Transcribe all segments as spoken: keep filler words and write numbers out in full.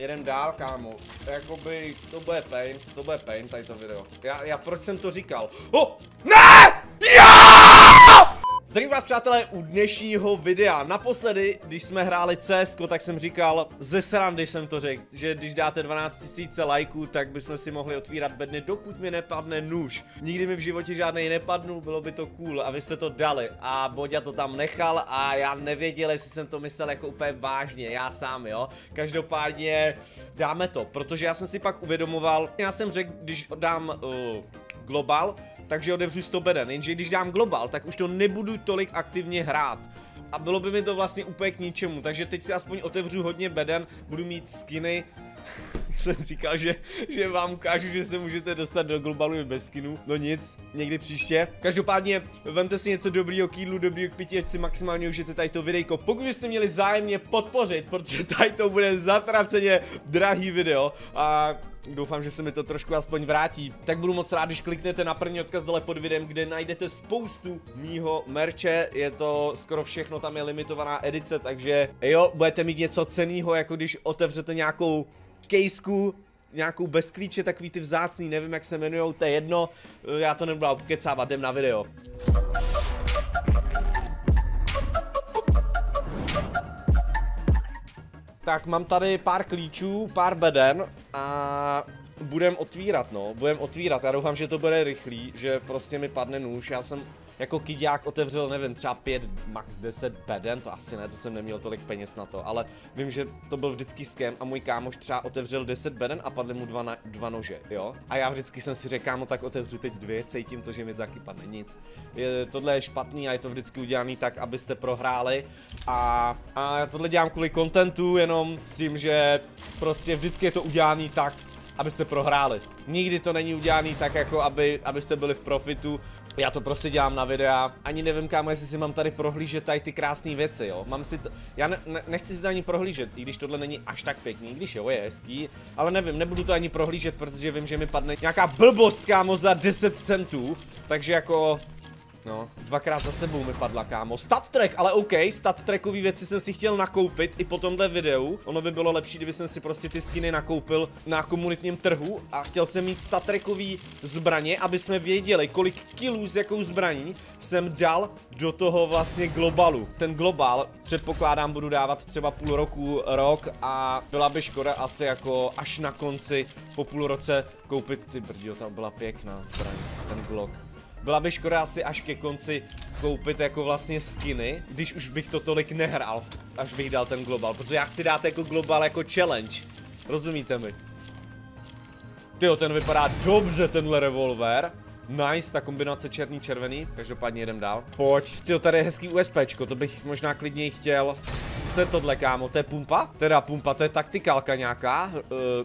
Jeden dál, kámo. Jakoby, to bude pain, to bude pain, tady to video. Já, já proč jsem to říkal? Oh, ne! Já! Zdravím vás, přátelé, u dnešního videa. Naposledy, když jsme hráli C S C O, tak jsem říkal, ze srandy jsem to řekl, že když dáte dvanáct tisíc lajků, tak bychom si mohli otvírat bedny, dokud mi nepadne nůž. Nikdy mi v životě žádnej nepadnul, bylo by to cool a vy jste to dali. A Boďa to tam nechal a já nevěděl, jestli jsem to myslel jako úplně vážně, já sám, jo. Každopádně dáme to, protože já jsem si pak uvědomoval, já jsem řekl, když dám uh, global, takže odevřu sto beden, jenže když dám global, tak už to nebudu tolik aktivně hrát. A bylo by mi to vlastně úplně k ničemu, takže teď si aspoň otevřu hodně beden, budu mít skiny. Jsem říkal, že, že vám ukážu, že se můžete dostat do globalu bez skinů. No nic, někdy příště. Každopádně vemte si něco dobrýho k jídlu, dobrýho k pití, ať si maximálně užijete tady to videjko. Pokud byste měli zájemně podpořit, protože tady to bude zatraceně drahý video a doufám, že se mi to trošku aspoň vrátí, tak budu moc rád, když kliknete na první odkaz dole pod videem, kde najdete spoustu mýho merče. Je to skoro všechno, tam je limitovaná edice, takže jo, budete mít něco cenného, jako když otevřete nějakou kejsku, nějakou bez klíče, takový ty vzácný, nevím jak se jmenujou, to je jedno, já to nebudu kecávat, jdem na video. Tak mám tady pár klíčů, pár beden a budem otvírat, no, budem otvírat, já doufám, že to bude rychlý, že prostě mi padne nůž, já jsem jako kyďák otevřel, nevím, třeba pět, max deset beden, to asi ne, to jsem neměl tolik peněz na to, ale vím, že to byl vždycky scam a můj kámoš třeba otevřel deset beden a padly mu dva, na, dva nože, jo? A já vždycky jsem si řekl, kámo, tak otevřu teď dvě, cítím to, že mi to taky padne, nic. Je, tohle je špatný a je to vždycky udělaný tak, abyste prohráli a, a já tohle dělám kvůli kontentu, jenom s tím, že prostě vždycky je to udělaný tak, abyste prohráli. Nikdy to není udělaný tak, jako aby, abyste byli v profitu. Já to prostě dělám na videa. Ani nevím, kámo, jestli si mám tady prohlížet tady ty krásné věci, jo. Mám si to... Já ne, ne, nechci si to ani prohlížet, i když tohle není až tak pěkný, i když jo, je hezký. Ale nevím, nebudu to ani prohlížet, protože vím, že mi padne nějaká blbost, kámo, za deset centů. Takže jako... No, dvakrát za sebou mi padla, kámo. Stat track, ale OK, stat trackový věci jsem si chtěl nakoupit i po tomhle videu. Ono by bylo lepší, kdyby jsem si prostě ty skiny nakoupil na komunitním trhu a chtěl jsem mít stat trackový zbraně, aby jsme věděli, kolik kilů s jakou zbraní jsem dal do toho vlastně globalu. Ten globál předpokládám budu dávat třeba půl roku, rok a byla by škoda asi jako až na konci po půl roce koupit, ty brdio, tam byla pěkná zbraň, ten glock. Byla by škoda asi až ke konci koupit jako vlastně skiny, když už bych to tolik nehrál, až bych dal ten global, protože já chci dát jako global jako challenge, rozumíte mi? Tyjo, ten vypadá dobře, tenhle revolver, nice, ta kombinace černý, červený, každopádně jedem dál. Pojď, tyjo, tady je hezký USPčko, to bych možná klidněji chtěl. Co je tohle, kámo? To je pumpa? Teda pumpa, to je taktikálka nějaká, e,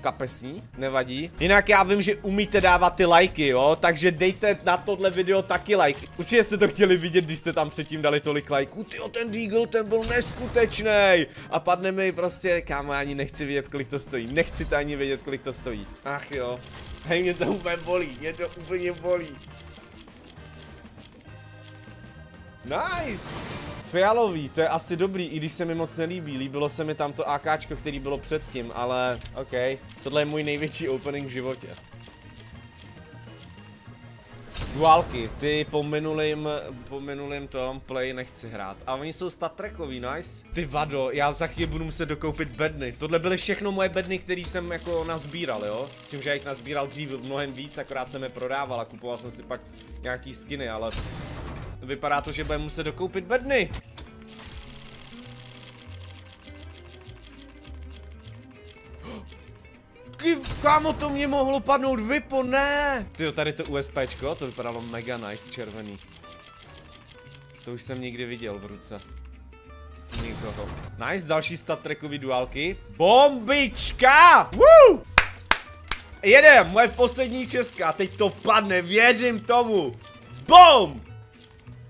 kapesní, nevadí. Jinak já vím, že umíte dávat ty lajky, jo, takže dejte na tohle video taky lajky. Určitě jste to chtěli vidět, když jste tam předtím dali tolik lajků. Tyjo, ten Deagle, ten byl neskutečný. A padne mi prostě, kámo, já ani nechci vědět, kolik to stojí. Nechci to ani vědět, kolik to stojí. Ach jo, hej, mě to úplně bolí, mě to úplně bolí. Nice! Fialový, to je asi dobrý, i když se mi moc nelíbí, líbilo se mi tam to AKčko, který bylo předtím, ale OK. Tohle je můj největší opening v životě. Duálky, ty po minulým, po minulým tom play nechci hrát. A oni jsou stat trackový, nice. Ty vado, já za chvíli budu muset dokoupit bedny. Tohle byly všechno moje bedny, které jsem jako nazbíral, jo. S tím, že já jich nazbíral dřív mnohem víc, akorát jsem je prodával a kupoval jsem si pak nějaký skiny, ale... Vypadá to, že budeme muset dokoupit bedny. Kámo, to mě mohlo padnout, vypo, ne! Tyjo, tady to USPčko, to vypadalo mega nice, červený. To už jsem nikdy viděl v ruce. Nikoho. Nice, další stat trackový duálky. Bombička! Woo! Jedem, moje poslední čestka, teď to padne, věřím tomu. Bom!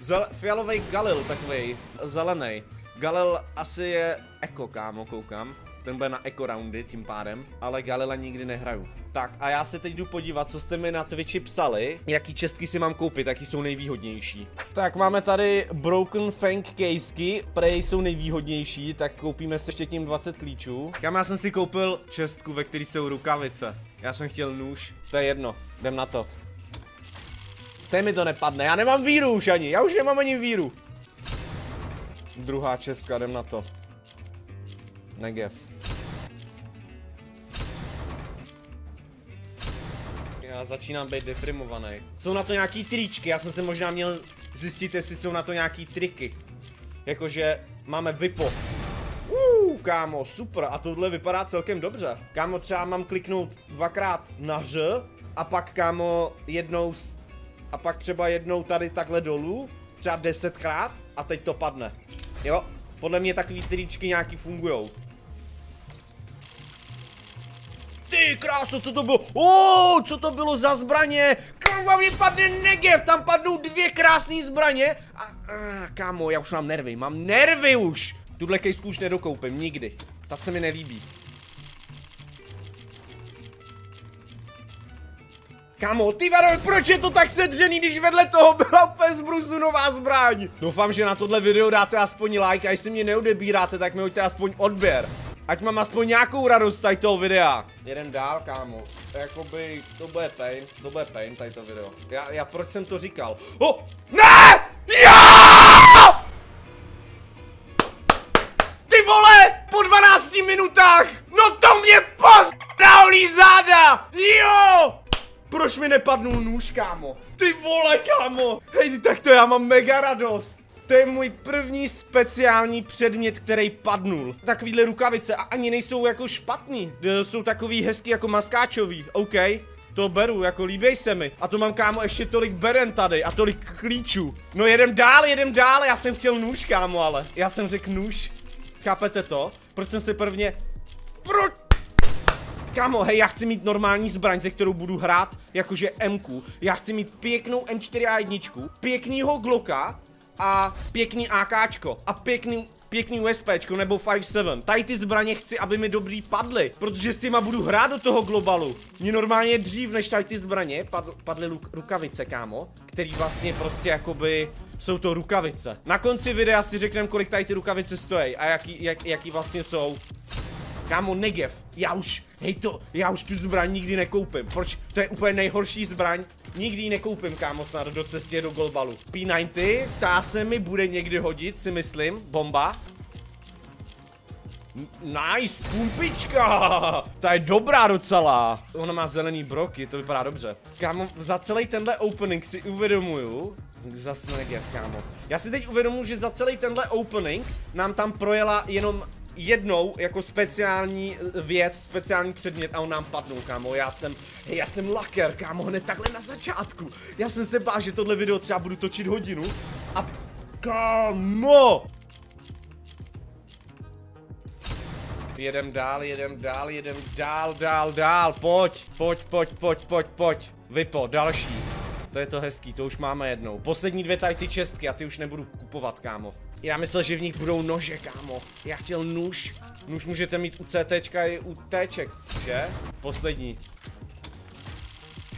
Zel, fialovej Galil, takovej, zelený. Galil asi je eko, kámo, koukám. Ten bude na eco roundy tím pádem, ale Galila nikdy nehraju. Tak a já se teď jdu podívat, co jste mi na Twitchi psali, jaký čestky si mám koupit, jaký jsou nejvýhodnější. Tak máme tady Broken Fang casky, prej jsou nejvýhodnější, tak koupíme se ještě tím dvacet klíčů. Kam já jsem si koupil čestku, ve který jsou rukavice. Já jsem chtěl nůž, to je jedno, jdem na to. Stejně mi to nepadne, já nemám víru už ani, já už nemám ani víru. Druhá čestka, jdem na to. Negev. Já začínám být deprimovaný. Jsou na to nějaký tričky, já jsem se možná měl zjistit, jestli jsou na to nějaký triky. Jakože máme vipo. Uuu, kámo, super, a tohle vypadá celkem dobře. Kámo, třeba mám kliknout dvakrát na Ř a pak, kámo, jednou a pak třeba jednou tady takhle dolů, třeba desetkrát a teď to padne. Jo, podle mě takový tričky nějaký fungujou. Ty kráso, co to bylo? Ó, co to bylo za zbraně? Kámo, mě padne negev, tam padnou dvě krásné zbraně. A, a, kámo, já už mám nervy, mám nervy už. Tuhle kejsku už nedokoupím, nikdy. Ta se mi nelíbí. Kámo, ty vado, proč je to tak sedřený, když vedle toho byla pes brusu nová zbraň? Doufám, že na tohle video dáte aspoň like a jestli mě neodebíráte, tak mi hoďte aspoň odběr. Ať mám aspoň nějakou radost tady toho videa. Jeden dál, kámo. Jakoby, to bude pain, to bude pain tady to video. Já, já proč jsem to říkal? Oh, ne! Já! Ty vole, po dvanácti minutách! No to mě poz... Dálí záda! Jo! Proč mi nepadnul nůž, kámo? Ty vole, kámo! Hej, tak to já mám mega radost. To je můj první speciální předmět, který padnul. Takovýhle rukavice a ani nejsou jako špatný. Jsou takový hezký jako maskáčový, OK. To beru, jako líbí se mi. A to mám, kámo, ještě tolik beren tady a tolik klíčů. No jedem dál, jedem dál, já jsem chtěl nůž, kámo, ale. Já jsem řekl nůž. Chápete to? Proč jsem se prvně... Proč? Kámo, hej, já chci mít normální zbraň, se kterou budu hrát, jakože M Q. Já chci mít pěknou M čtyřicet jedna, pěknýho Glocka a pěkný AKčko a pěkný, pěkný USPčko nebo pět sedm. Tady ty zbraně chci, aby mi dobrý padly, protože s těma budu hrát do toho globalu. Mně normálně dřív, než tady ty zbraně, padl, padly rukavice, kámo, který vlastně prostě jakoby jsou to rukavice. Na konci videa si řekneme, kolik tady ty rukavice stojí a jaký, jak, jaký vlastně jsou. Kámo, negev, já už, hej to, já už tu zbraň nikdy nekoupím, proč, to je úplně nejhorší zbraň, nikdy ji nekoupím, kámo, snad do cestě do golbalu. P devadesát, ta se mi bude někdy hodit, si myslím, bomba. Nice, pumpička, ta je dobrá docela. Ona má zelený broky, to vypadá dobře. Kámo, za celý tenhle opening si uvědomuju, zas negev, kámo, já si teď uvědomuji, že za celý tenhle opening nám tam projela jenom jednou jako speciální věc, speciální předmět a on nám padnul, kámo, já jsem, já jsem laker, kámo, hned takhle na začátku, já jsem se bál, že tohle video třeba budu točit hodinu a, kámo! Jedem dál, jedem dál, jedem dál, dál, dál, pojď, pojď, pojď, pojď, pojď, pojď, vypo, další, to je to hezký, to už máme jednou, poslední dvě tady ty čestky a ty už nebudu kupovat, kámo. Já myslel, že v nich budou nože, kámo. Já chtěl nůž. Nůž můžete mít u CTčka i u Tček, že? Poslední.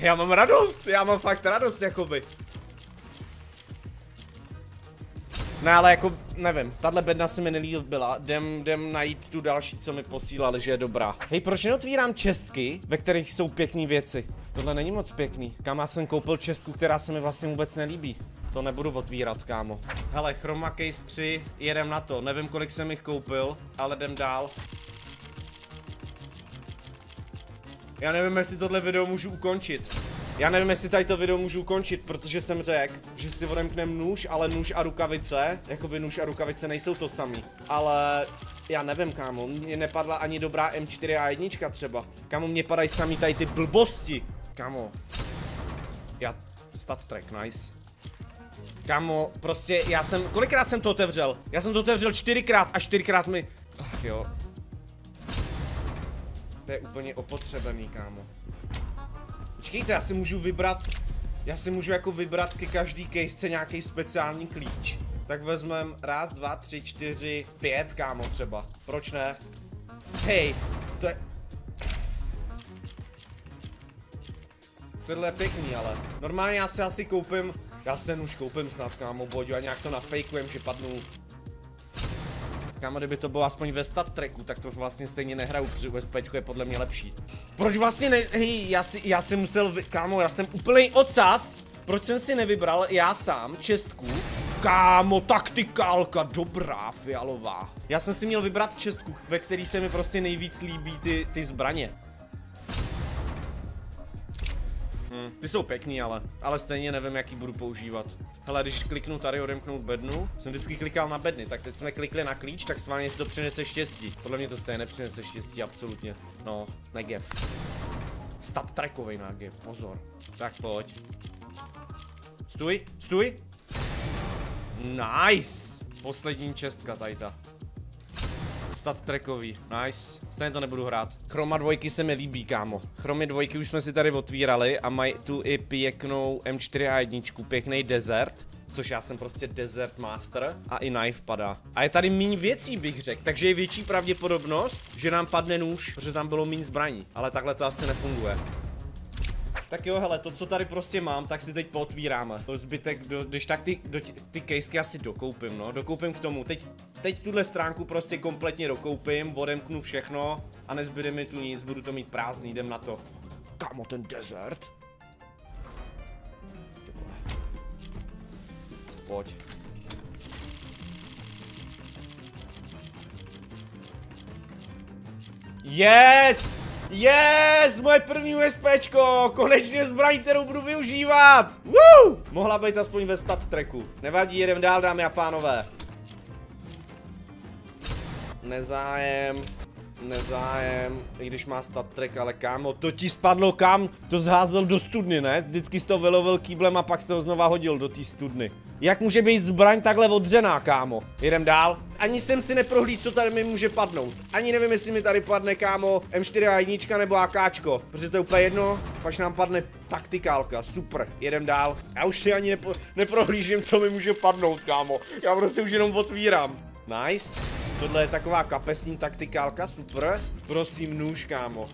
Já mám radost, já mám fakt radost, jakoby. No ale jako, nevím, tahle bedna se mi nelíbila, jdem, jdem najít tu další, co mi posílali, že je dobrá. Hej, proč neotvírám čestky, ve kterých jsou pěkné věci? Tohle není moc pěkný. Kámo, já jsem koupil čestku, která se mi vlastně vůbec nelíbí. To nebudu otvírat, kámo. Hele, Chroma Case tři, jedem na to, nevím, kolik jsem jich koupil, ale jdem dál. Já nevím, jestli tohle video můžu ukončit. Já nevím, jestli tady to video můžu ukončit, protože jsem řekl, že si odemknem nůž, ale nůž a rukavice, jakoby nůž a rukavice nejsou to samý. Ale já nevím, kámo, mně nepadla ani dobrá M čtyřicet jedna třeba. Kámo, mně padají samý tady ty blbosti. Kámo. Já, stat track, nice. Kámo, prostě já jsem, kolikrát jsem to otevřel? Já jsem to otevřel čtyřikrát a čtyřikrát mi... Ach jo. To je úplně opotřebený, kámo. Počkejte, já si můžu vybrat, já si můžu jako vybrat ke každý case nějaký speciální klíč. Tak vezmeme raz, dva, tři, čtyři, pět, kámo, třeba. Proč ne? Hej, to je... Tohle je pěkný, ale normálně já si asi koupím, já si ten už koupím snad, kámo, bodu, a nějak to nafejkujem, že padnu. Kámo, kdyby to bylo aspoň ve stat tracku, tak to vlastně stejně nehraju, protože USPčko je podle mě lepší. Proč vlastně ne... Hej, já si, já jsem musel... Vy... Kámo, já jsem úplný ocas. Proč jsem si nevybral já sám čestku? Kámo, taktikálka, dobrá, fialová. Já jsem si měl vybrat čestku, ve který se mi prostě nejvíc líbí ty, ty zbraně. Hm, ty jsou pěkný, ale, ale stejně nevím, jaký budu používat. Hele, když kliknu tady odemknout bednu, jsem vždycky klikal na bedny, tak teď jsme klikli na klíč, tak s vámi si to přinese štěstí. Podle mě to stejně nepřinese štěstí, absolutně. No, negev. Stat trackovej nágev, pozor. Tak pojď. Stůj, stůj. Nice! Poslední čestka tady ta. Stat trackový, nice. Stejně to nebudu hrát. Chroma dvojky se mi líbí, kámo. Chromy dvojky už jsme si tady otvírali a mají tu i pěknou M čtyři A jedna, pěkný desert. Což já jsem prostě desert master a i knife padá. A je tady méně věcí, bych řekl, takže je větší pravděpodobnost, že nám padne nůž, protože tam bylo méně zbraní. Ale takhle to asi nefunguje. Tak jo, hele, to, co tady prostě mám, tak si teď pootvíráme. To zbytek, do, když tak ty, do, ty casey asi dokoupím, no. Dokoupím k tomu. Teď, teď tuhle stránku prostě kompletně dokoupím, odemknu všechno a nezbyde mi tu nic, budu to mít prázdný, jdem na to. Kámo, ten desert? Pojď. Yes! Yes, moje první USPčko, konečně zbraň, kterou budu využívat. Woo! Mohla být aspoň ve stat tracku. Nevadí, jedem dál, dámy a pánové. Nezájem, nezájem, i když má stat track, ale kámo, to ti spadlo kam? To zházel do studny, ne? Vždycky jsi to vylovil kýblem a pak jsi ho znova hodil do té studny. Jak může být zbraň takhle odřená, kámo? Jedem dál. Ani jsem si neprohlíd, co tady mi může padnout. Ani nevím, jestli mi tady padne, kámo, M čtyři A jedna nebo AKčko. Protože to je úplně jedno, pak nám padne taktikálka. Super, jedem dál. Já už si ani nepro neprohlížím, co mi může padnout, kámo. Já prostě už jenom otvírám. Nice. Tohle je taková kapesní taktikálka, super. Prosím, nůž, kámo.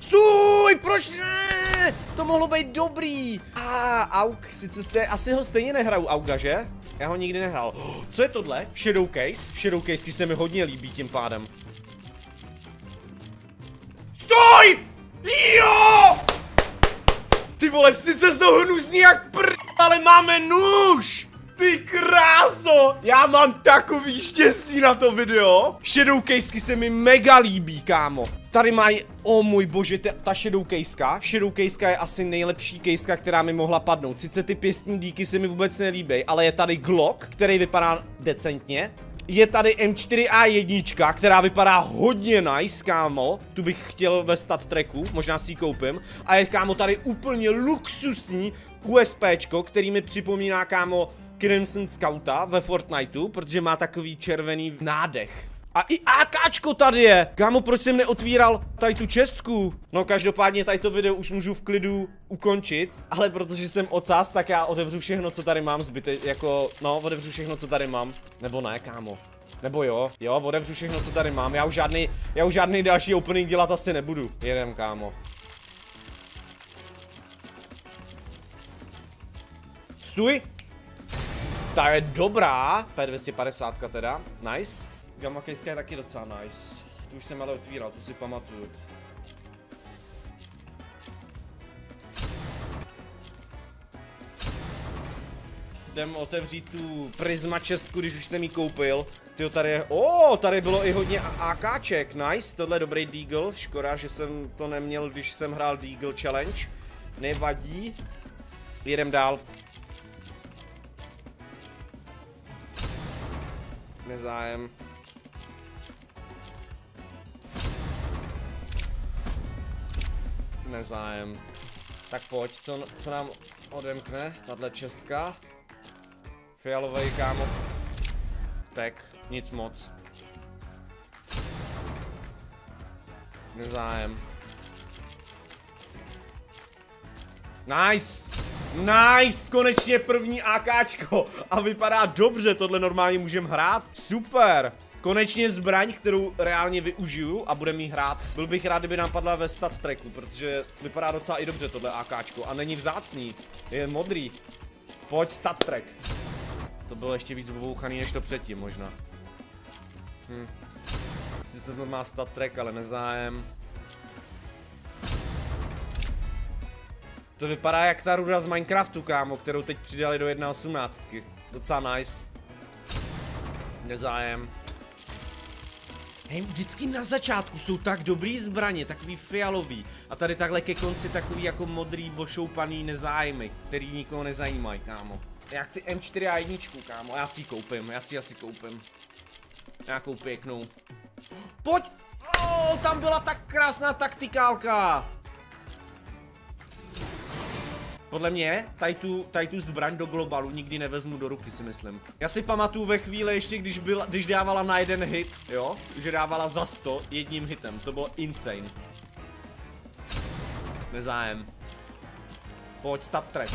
Stůj, proč ne? To mohlo být dobrý. A ah, auk, sice jste, asi ho stejně nehraju auga, že? Já ho nikdy nehrál. Co je tohle? Shadow Case? Shadow Case se mi hodně líbí tím pádem. Stoj! Jo! Ty vole, sice jsou hnusný jak prd, ale máme nůž! Ty kráso! Já mám takový štěstí na to video. Shadow Case se mi mega líbí, kámo. Tady mají, o oh můj bože, ta Shadow Caseka. Shadow Caseka je asi nejlepší caseca, která mi mohla padnout. Sice ty pěstní díky se mi vůbec nelíbí, ale je tady Glock, který vypadá decentně. Je tady M čtyři A jedna, která vypadá hodně nice, kámo. Tu bych chtěl ve stat tracku, možná si ji koupím. A je, kámo, tady úplně luxusní USPčko, který mi připomíná, kámo, Crimson Scouta ve Fortniteu, protože má takový červený nádech. A i AKčko tady je! Kámo, proč jsem neotvíral tady tu čestku? No každopádně tady to video už můžu v klidu ukončit, ale protože jsem ocas, tak já otevřu všechno, co tady mám zbyte, jako, no, otevřu všechno, co tady mám. Nebo ne, kámo. Nebo jo, jo, otevřu všechno, co tady mám, já už žádný, já už žádný další opening dělat asi nebudu. Jedem, kámo. Stůj! Ta je dobrá, P dvě stě padesát teda, nice. Gamma Case je taky docela nice. Tu už jsem ale otvíral, to si pamatuju. Jdem otevřít tu Prisma čestku, když už jsem ji koupil. Tyjo, tady je, oh, tady bylo i hodně AKček, nice, tohle je dobrý Deagle. Škoda, že jsem to neměl, když jsem hrál Deagle Challenge. Nevadí. Jedem dál. Nezájem. Nezájem. Tak pojď, co, co nám odemkne tahle čestka? Fialovej, kámo. Tak, nic moc. Nezájem. Nice! Nice, konečně první AKčko a vypadá dobře, tohle normálně můžeme hrát, super. Konečně zbraň, kterou reálně využiju a budeme ji hrát. Byl bych rád, kdyby nám padla ve stat tracku, protože vypadá docela i dobře tohle AKčko a není vzácný, je modrý. Pojď stat track. To bylo ještě víc bobouchaný než to předtím možná. Hm. Sice to má stat track, ale nezájem. To vypadá jak ta ruda z Minecraftu, kámo, kterou teď přidali do jedna osmnáct. Docela nice. Nezájem. Hej, vždycky na začátku jsou tak dobrý zbraně, takový fialový. A tady takhle ke konci takový jako modrý, ošoupaný nezájmy, který nikoho nezajímají, kámo. Já chci M čtyři A jedna, kámo, já si ji koupím, já si ji asi koupím. Nějakou pěknou. Pojď! Oh, tam byla tak krásná taktikálka! Podle mě, tady tu, tady tu zbraň do globalu nikdy nevezmu do ruky, si myslím. Já si pamatuju ve chvíli ještě, když, byla, když dávala na jeden hit, jo? Že dávala za sto jedním hitem, to bylo insane. Nezájem. Pojď, stat track.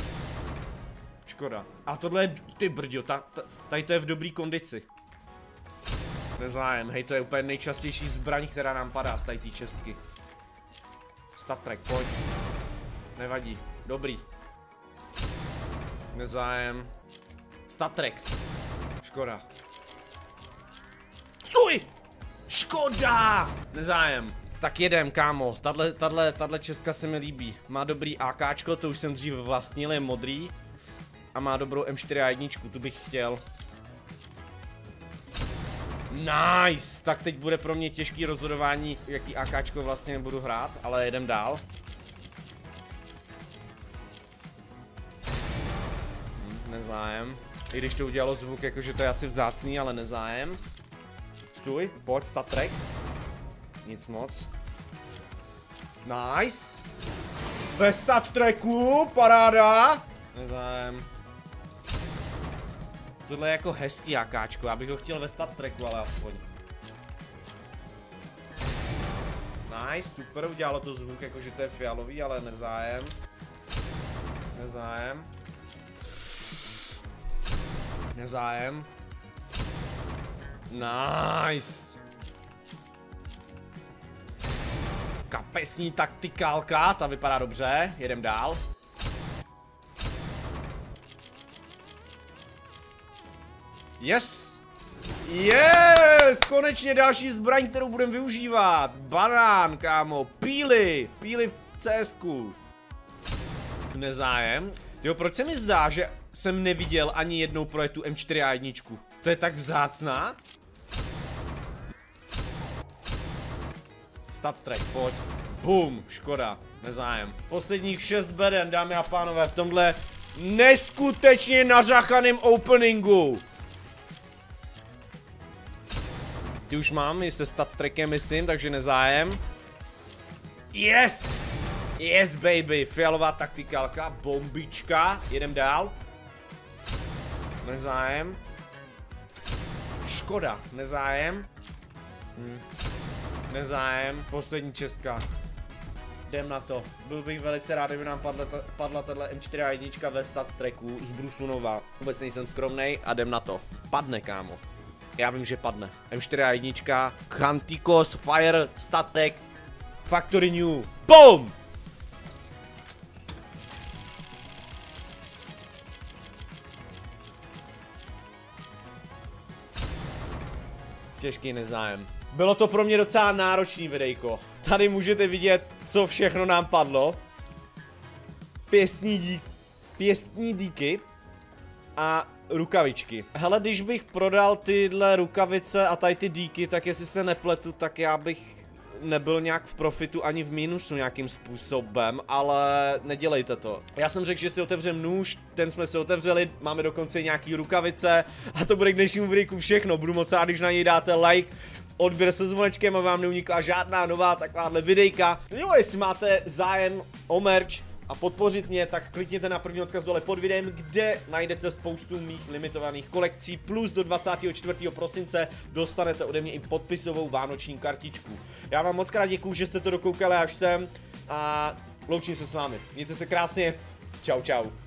Škoda. A tohle je, ty brďo, ta, ta, tady to je v dobrý kondici. Nezájem, hej, to je úplně nejčastější zbraň, která nám padá z tady té čestky. Stat track, pojď. Nevadí, dobrý. Nezájem. Stat track. Škoda. Stůj! Škoda! Nezájem. Tak jedem, kámo. Tadle, tadle, tadle čestka se mi líbí. Má dobrý AKčko, to už jsem dřív vlastnil, je modrý. A má dobrou M čtyři A jedna, tu bych chtěl. Nice! Tak teď bude pro mě těžký rozhodování, jaký AKčko vlastně budu hrát, ale jedem dál. Nezájem. I když to udělalo zvuk, jakože to je asi vzácný, ale nezájem. Stůj, pojď, stat track. Nic moc. Nice. Ve stat tracku, paráda. Nezájem. Tohle je jako hezký jakáčko, já bych ho chtěl ve stat tracku, ale aspoň. Nice, super, udělalo to zvuk, jakože to je fialový, ale nezájem. Nezájem. Nezájem. Nice. Kapesní taktikálka, ta vypadá dobře, jedem dál. Yes. Yes, konečně další zbraň, kterou budeme využívat. Banán, kámo, píly, píly v CSku. Nezájem. Jo, proč se mi zdá, že jsem neviděl ani jednou projektu M čtyři A jedna. To je tak vzácná. Stat track, pojď. Boom, škoda, nezájem. Posledních šest beden, dámy a pánové, v tomhle neskutečně nařachaném openingu. Ty už mám i se stat trackem, myslím, takže nezájem. Yes! Yes baby, fialová taktikálka, bombička, jedem dál. Nezájem. Škoda, nezájem. Hm. Nezájem, poslední čestka. Jdem na to, byl bych velice rád, kdyby nám padla, padla tato M čtyři A jedna ve stat tracku z Brusunova. Vůbec nejsem skromnej a jdem na to. Padne, kámo. Já vím, že padne. M čtyři A jedna, Chantikos, Fire, stat track, Factory New, BOOM! Těžký nezájem. Bylo to pro mě docela náročný videjko. Tady můžete vidět, co všechno nám padlo. Pěstní díky. Pěstní díky. A rukavičky. Hele, když bych prodal tyhle rukavice a tady ty díky, tak jestli se nepletu, tak já bych nebyl nějak v profitu ani v mínusu nějakým způsobem, ale nedělejte to. Já jsem řekl, že si otevřem nůž, ten jsme si otevřeli, máme dokonce nějaký rukavice a to bude k dnešnímu videu všechno. Budu moc rád, když na něj dáte like, odběr se zvonečkem, aby vám neunikla žádná nová takováhle videjka. No, jestli máte zájem o merch a podpořit mě, tak klikněte na první odkaz dole pod videem, kde najdete spoustu mých limitovaných kolekcí, plus do dvacátého čtvrtého prosince dostanete ode mě i podpisovou vánoční kartičku. Já vám moc krát děkuju, že jste to dokoukali až sem a loučím se s vámi. Mějte se krásně, čau čau.